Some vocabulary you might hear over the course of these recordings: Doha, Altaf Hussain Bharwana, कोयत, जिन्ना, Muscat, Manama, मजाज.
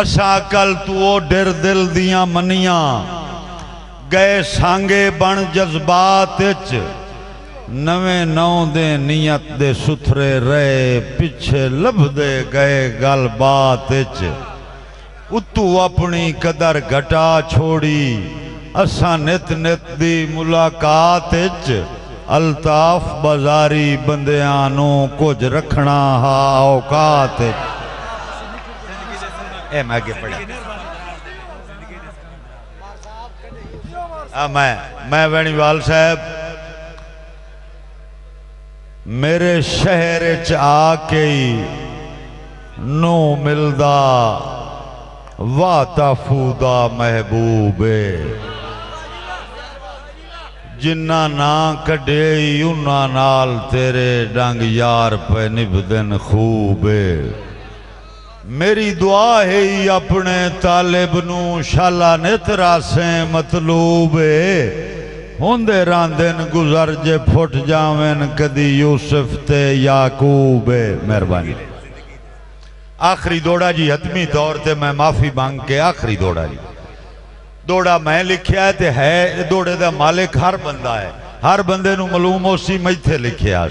असा कल तू डिर दिल दियां मनियां गए सांगे बन जज्बात नवे नौ दे नियत दे सुथरे रहे पिछे लभदे गए गल बात उतू अपनी कदर घटा छोड़ी असा नित नित दी मुलाकात अल्ताफ बाजारी बंदियानों कुछ रखना हा औकात। मैं आगे पढ़ा मैं वेणीवाल साहब मेरे शहर च आके नू मिलदा वाताफूदा महबूबे जिन्ना ना कढे उन्ना नाल तेरे डंग यार पे निभदन खूबे। मेरी दुआ है अपने तालिब नू शाला नित रासे मतलूब होंदे रांदेन गुजर जे फुट जावेन कदी यूसुफ ते याकूब। मेहरबानी आखिरी दौड़ा जी हतमी तौर ते मैं माफी मांग के आखिरी दौड़ा जी दौड़ा मैं लिखिया है ते है दौड़े दा मालिक हर बंदा है हर बंदे नू मालूम उसी मैं थे लिखिया।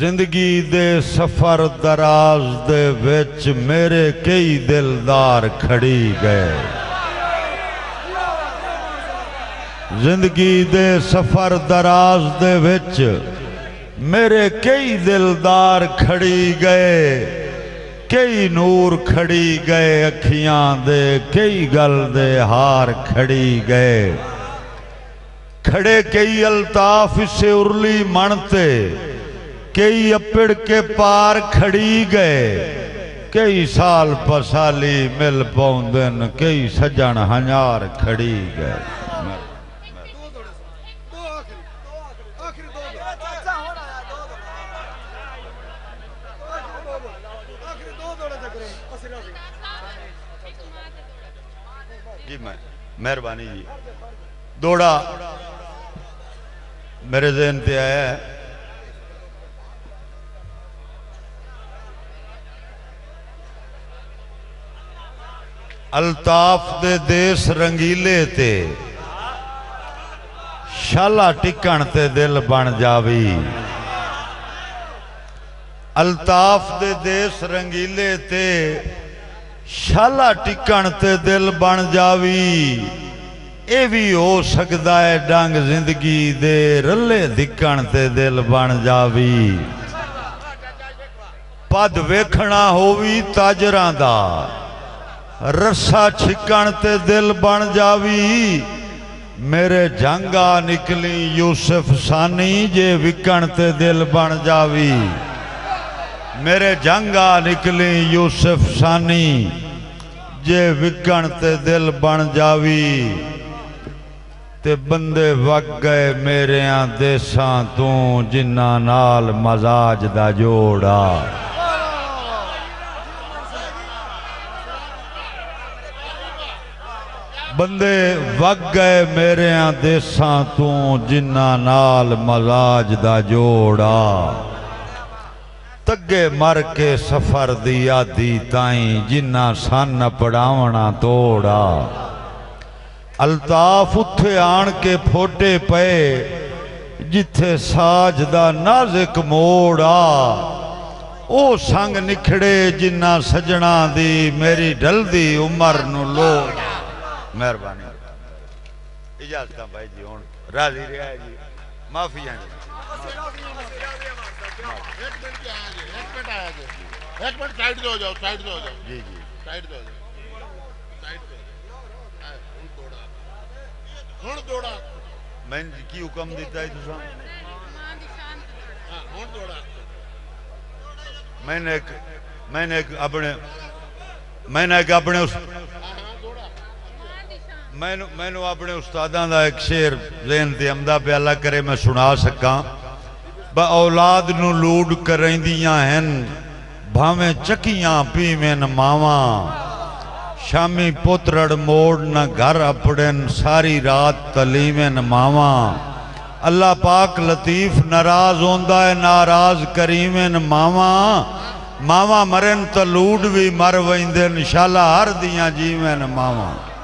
जिंदगी दे सफर दराज दे विच मेरे कई दिलदार खड़ी गए जिंदगी दे सफर दराज दे विच मेरे कई दिलदार खड़ी गए कई नूर खड़ी गए अखियां दे कई गल दे हार खड़ी गए खड़े कई अल्ताफ से उरली मणते कई अपिड़ के पार खड़ी गए कई साल पसाली मिल पौंदन कई सजन हजार खड़ी गए। जी मैं मेहरबानी जी दौड़ा मेरे ज़हन पे आया है अल्ताफ दे देश रंगीले ते शाला टिकण ते दिल बन जावी अल्ताफ दे देश रंगीले ते शाला टिकण ते दिल बन जावी। ए भी हो सकदा है डंग जिंदगी दे रले दिकण ते दिल बन जावी पद वेखना होवी ताजरां दा रस्सा छिकण ते दिल बन जावी मेरे जंगा निकली यूसुफ सानी जे विकण ते दिल बन जावी मेरे जंगा निकली यूसुफ सानी जे विकण ते दिल बन जावी। ते बंदे वग गए मेरे देसां तू जिन्ना नाल मजाज दा जोड़ा बंदे वग गए मेरे देसां तू जिन्ना नाल मजाज दा जोड़ा तगे मर के सफर दी आदि ताईं जिन्ना सन पड़ावना तोड़ा। अल्ताफ उत्थे आन के फोटे पे जिथे साज दा नाजिक मोड़ा ओ संग निखड़े जिन्ना सजना दी मेरी ढलदी उमर नू लोड़ा। मेहरबानी इजाजत भाई जी हूँ राजी रहा जी माफी है मैं की हुक्म दिता है तुसा मैंने अपने मैनू अपने उस्तादां दा एक शेर ज़हन ते आंदा पे अल्लाह करे मैं सुना सकां। ब औलाद नू लूड करैंदियां हन भावें चकियां पीवें मावां शामी पुत्रड़ मोड़ न घर अपड़न सारी रात तलीवें मावां। अल्लाह पाक लतीफ नाराज होंदा है नाराज करीवें मावां मावा मरन तो लूड भी मर वेंदे शाला हर दियां जीवन मावा।